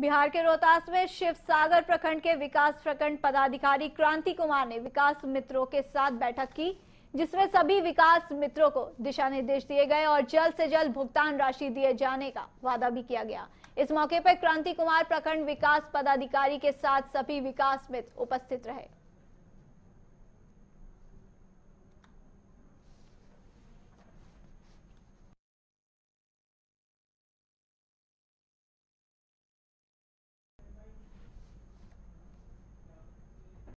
बिहार के रोहतास में शिवसागर प्रखंड के विकास प्रखंड पदाधिकारी क्रांति कुमार ने विकास मित्रों के साथ बैठक की, जिसमें सभी विकास मित्रों को दिशा निर्देश दिए गए और जल्द से जल्द भुगतान राशि दिए जाने का वादा भी किया गया। इस मौके पर क्रांति कुमार प्रखंड विकास पदाधिकारी के साथ सभी विकास मित्र उपस्थित रहे।